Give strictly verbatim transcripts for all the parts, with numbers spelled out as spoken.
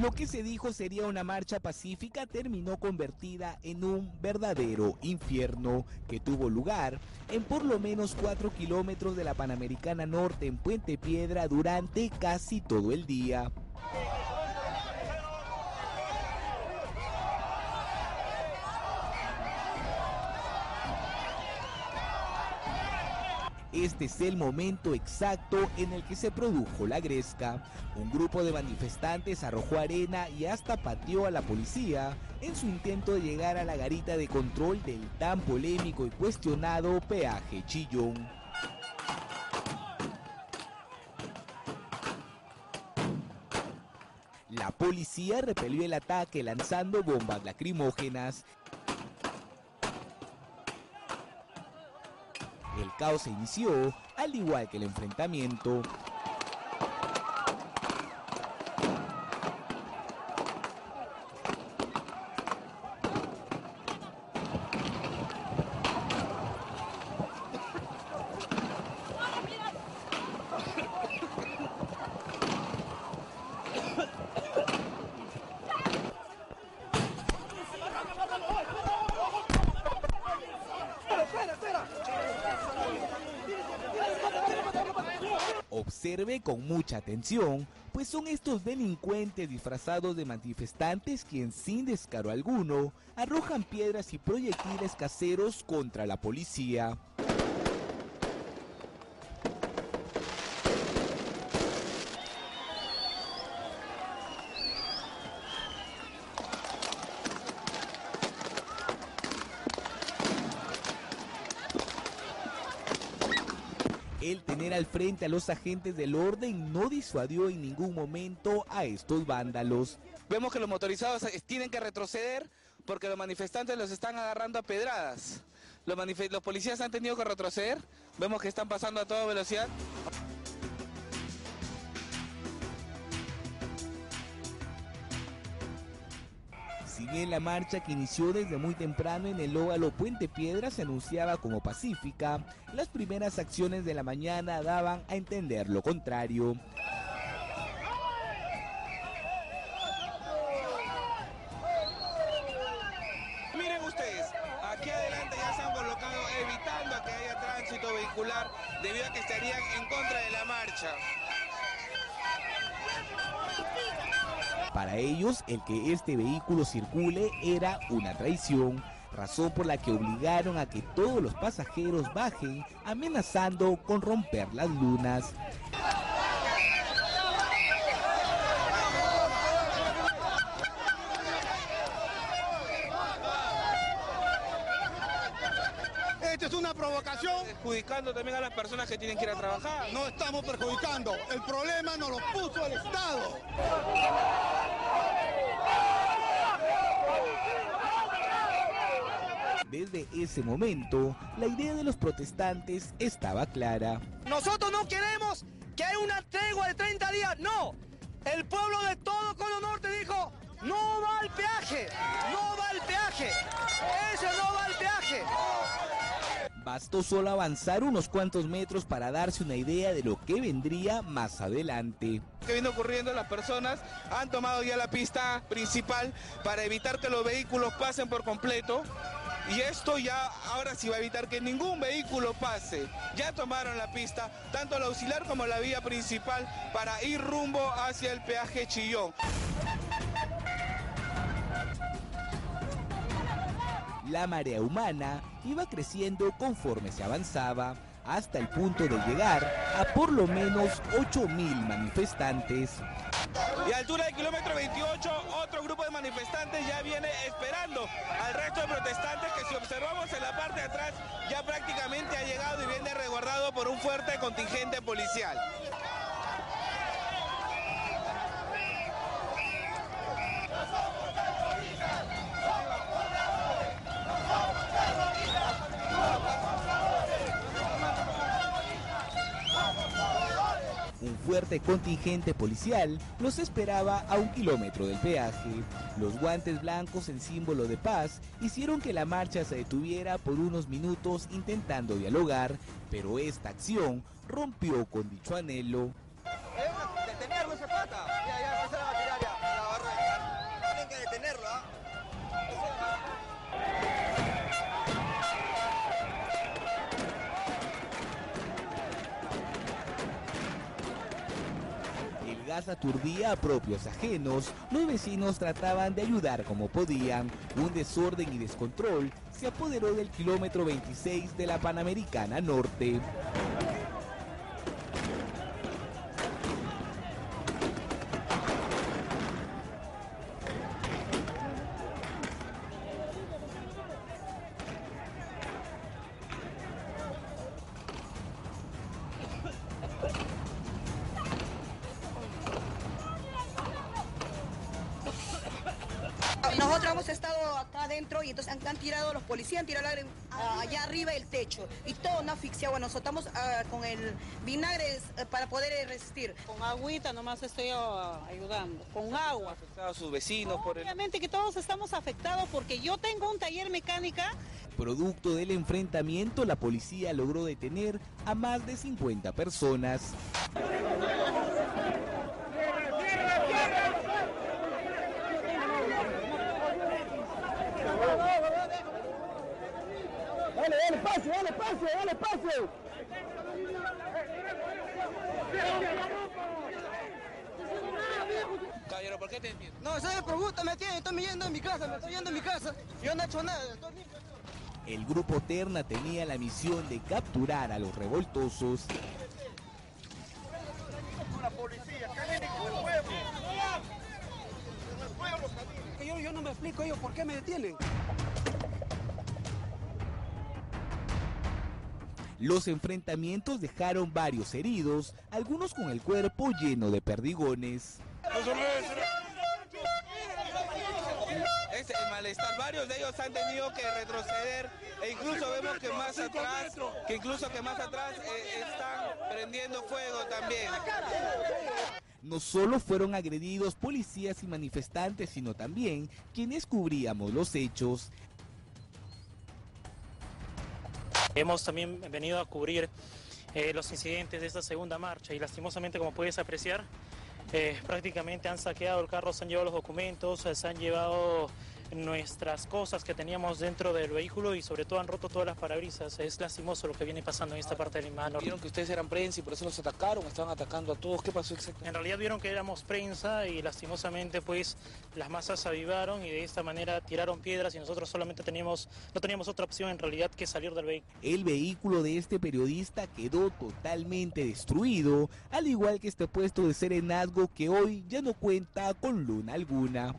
Lo que se dijo sería una marcha pacífica terminó convertida en un verdadero infierno que tuvo lugar en por lo menos cuatro kilómetros de la Panamericana Norte en Puente Piedra durante casi todo el día. Este es el momento exacto en el que se produjo la gresca. Un grupo de manifestantes arrojó arena y hasta pateó a la policía en su intento de llegar a la garita de control del tan polémico y cuestionado peaje Chillón. La policía repelió el ataque lanzando bombas lacrimógenas. El caos se inició, al igual que el enfrentamiento. Observe con mucha atención, pues son estos delincuentes disfrazados de manifestantes quienes sin descaro alguno arrojan piedras y proyectiles caseros contra la policía. El tener al frente a los agentes del orden no disuadió en ningún momento a estos vándalos. Vemos que los motorizados tienen que retroceder porque los manifestantes los están agarrando a pedradas. Los, los policías han tenido que retroceder, vemos que están pasando a toda velocidad. Si bien la marcha que inició desde muy temprano en el óvalo Puente Piedra se anunciaba como pacífica, las primeras acciones de la mañana daban a entender lo contrario. Miren ustedes, aquí adelante ya se han colocado evitando a que haya tránsito vehicular debido a que estarían en contra de la marcha. Para ellos, el que este vehículo circule era una traición, razón por la que obligaron a que todos los pasajeros bajen, amenazando con romper las lunas. Esta es una provocación. Perjudicando también a las personas que tienen que ir a trabajar. No estamos perjudicando, el problema nos lo puso el Estado. Desde ese momento, la idea de los protestantes estaba clara. Nosotros no queremos que haya una tregua de treinta días, no. El pueblo de todo Colo Norte dijo, no va al peaje, no va al peaje, ese no va al peaje. Bastó solo avanzar unos cuantos metros para darse una idea de lo que vendría más adelante. Lo que viene ocurriendo, las personas han tomado ya la pista principal para evitar que los vehículos pasen por completo. Y esto ya ahora sí va a evitar que ningún vehículo pase. Ya tomaron la pista, tanto la auxiliar como la vía principal, para ir rumbo hacia el peaje Chillón. La marea humana iba creciendo conforme se avanzaba, hasta el punto de llegar a por lo menos ocho mil manifestantes. Y a altura del kilómetro veintiocho, otro grupo de manifestantes ya viene esperando al resto de protestantes que, si observamos en la parte de atrás, ya prácticamente ha llegado y viene resguardado por un fuerte contingente policial. Un fuerte contingente policial los esperaba a un kilómetro del peaje. Los guantes blancos en símbolo de paz hicieron que la marcha se detuviera por unos minutos intentando dialogar, pero esta acción rompió con dicho anhelo. gas aturdía a propios ajenos, los vecinos trataban de ayudar como podían. Un desorden y descontrol se apoderó del kilómetro veintiséis de la Panamericana Norte. Nosotros hemos estado acá adentro y entonces han, han tirado, los policías han tirado la, uh, allá arriba el techo y todo nos asfixia. Bueno, nosotros estamos uh, con el vinagre uh, para poder resistir. Con agüita nomás estoy uh, ayudando, con agua. ¿Afectados sus vecinos? Obviamente por Obviamente que todos estamos afectados porque yo tengo un taller mecánica. Producto del enfrentamiento, la policía logró detener a más de cincuenta personas. Dale, dale, pase, dale, pase, dale, pase. Caballero, ¿por qué te detienen? No, ¿sabes? Por gusto me tienen, estoy yendo en mi casa, me estoy yendo en mi casa. Yo no he hecho nada, estoy limpio. El Grupo Terda tenía la misión de capturar a los revoltosos. Con la policía, cállense con el pueblo. Con el pueblo, cállense. Yo, yo no me explico ellos por qué me detienen. Los enfrentamientos dejaron varios heridos, algunos con el cuerpo lleno de perdigones. Es el malestar, varios de ellos han tenido que retroceder e incluso vemos que más atrás, que incluso que más atrás eh, están prendiendo fuego también. No solo fueron agredidos policías y manifestantes, sino también quienes cubríamos los hechos. Hemos también venido a cubrir eh, los incidentes de esta segunda marcha y lastimosamente, como puedes apreciar, eh, prácticamente han saqueado el carro, se han llevado los documentos, se han llevado nuestras cosas que teníamos dentro del vehículo y sobre todo han roto todas las parabrisas. Es lastimoso lo que viene pasando en esta parte de la Panamericana Norte. Vieron que ustedes eran prensa y por eso los atacaron, estaban atacando a todos. ¿Qué pasó exactamente? En realidad vieron que éramos prensa y lastimosamente pues las masas se avivaron y de esta manera tiraron piedras y nosotros solamente teníamos, no teníamos otra opción en realidad que salir del vehículo. El vehículo de este periodista quedó totalmente destruido, al igual que este puesto de serenazgo que hoy ya no cuenta con luna alguna.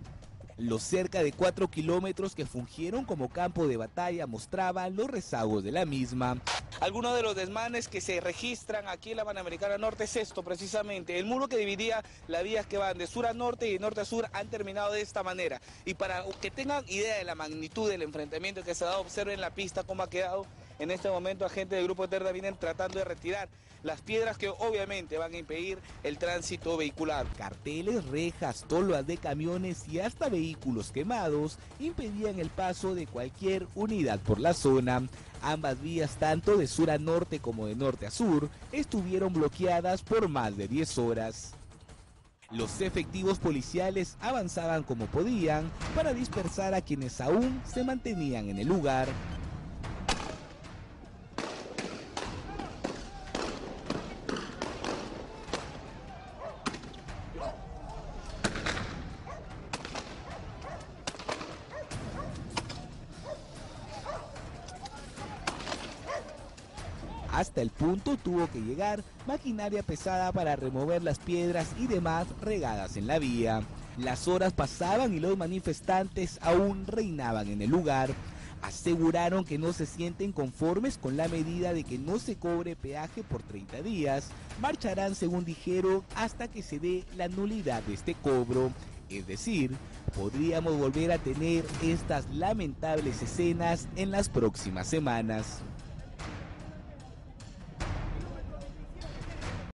Los cerca de cuatro kilómetros que fungieron como campo de batalla mostraban los rezagos de la misma. Algunos de los desmanes que se registran aquí en la Panamericana Norte es esto precisamente. El muro que dividía las vías que van de sur a norte y de norte a sur han terminado de esta manera. Y para que tengan idea de la magnitud del enfrentamiento que se ha dado, observen la pista cómo ha quedado. En este momento agentes del Grupo Terda vienen tratando de retirar las piedras que obviamente van a impedir el tránsito vehicular. Carteles, rejas, tolvas de camiones y hasta vehículos quemados impedían el paso de cualquier unidad por la zona. Ambas vías, tanto de sur a norte como de norte a sur, estuvieron bloqueadas por más de diez horas. Los efectivos policiales avanzaban como podían para dispersar a quienes aún se mantenían en el lugar. Hasta el punto tuvo que llegar maquinaria pesada para remover las piedras y demás regadas en la vía. Las horas pasaban y los manifestantes aún reinaban en el lugar. Aseguraron que no se sienten conformes con la medida de que no se cobre peaje por treinta días. Marcharán, según dijeron, hasta que se dé la nulidad de este cobro. Es decir, podríamos volver a tener estas lamentables escenas en las próximas semanas.